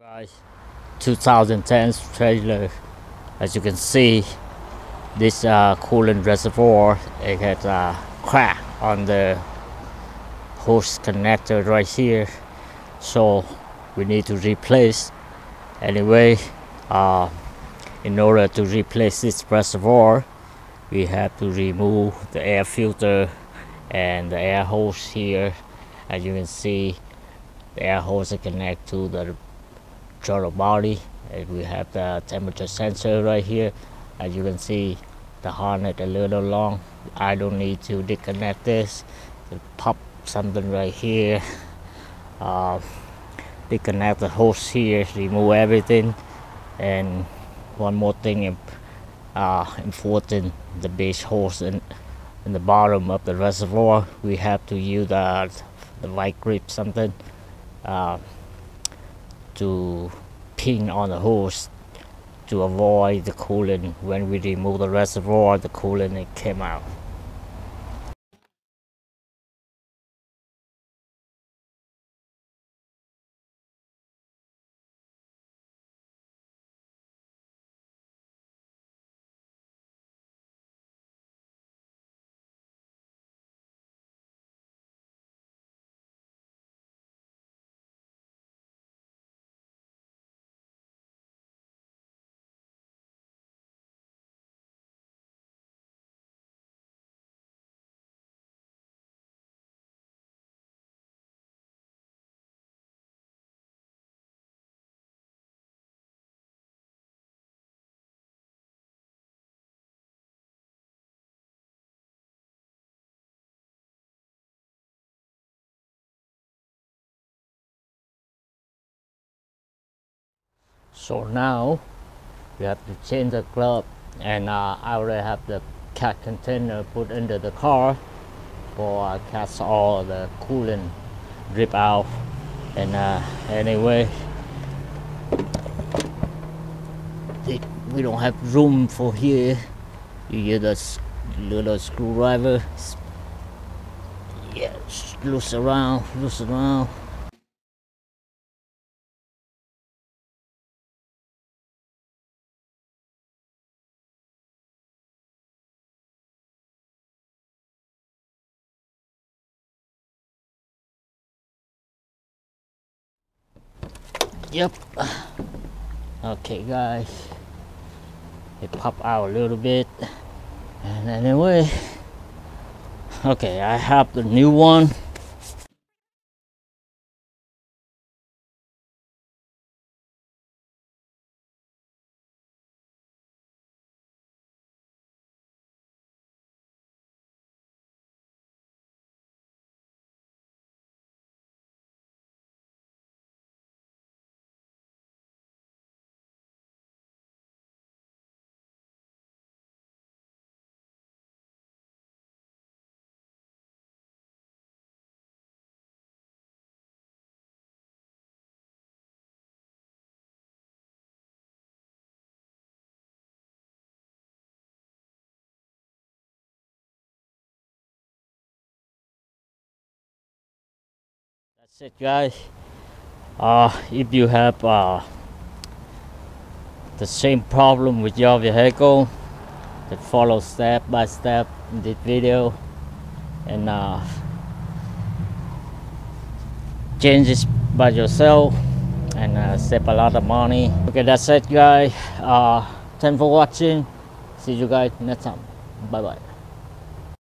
Guys, 2010 trailer. As you can see, this coolant reservoir, it had a crack on the hose connector right here, so we need to replace. Anyway, in order to replace this reservoir, we have to remove the air filter and the air hose here. As you can see, the air hose connect to the throttle body, and we have the temperature sensor right here. As you can see, the harness a little long. I don't need to disconnect this. Pop something right here. Disconnect the hose here, remove everything. And one more thing important, the base hose in the bottom of the reservoir. We have to use the light grip something to pin on the hose to avoid the coolant. When we remove the reservoir, the coolant it came out. So now we have to change the club, and I already have the cat container put under the car for cats all the coolant drip out. And anyway, we don't have room for here. You use the little screwdriver. Yeah, loose around. Yep. Okay, guys, it popped out a little bit. And anyway, okay, I have the new one. That's it, guys. If you have the same problem with your vehicle, then follow step by step in this video and change it by yourself and save a lot of money. Okay, that's it, guys. Thanks for watching. See you guys next time. Bye bye.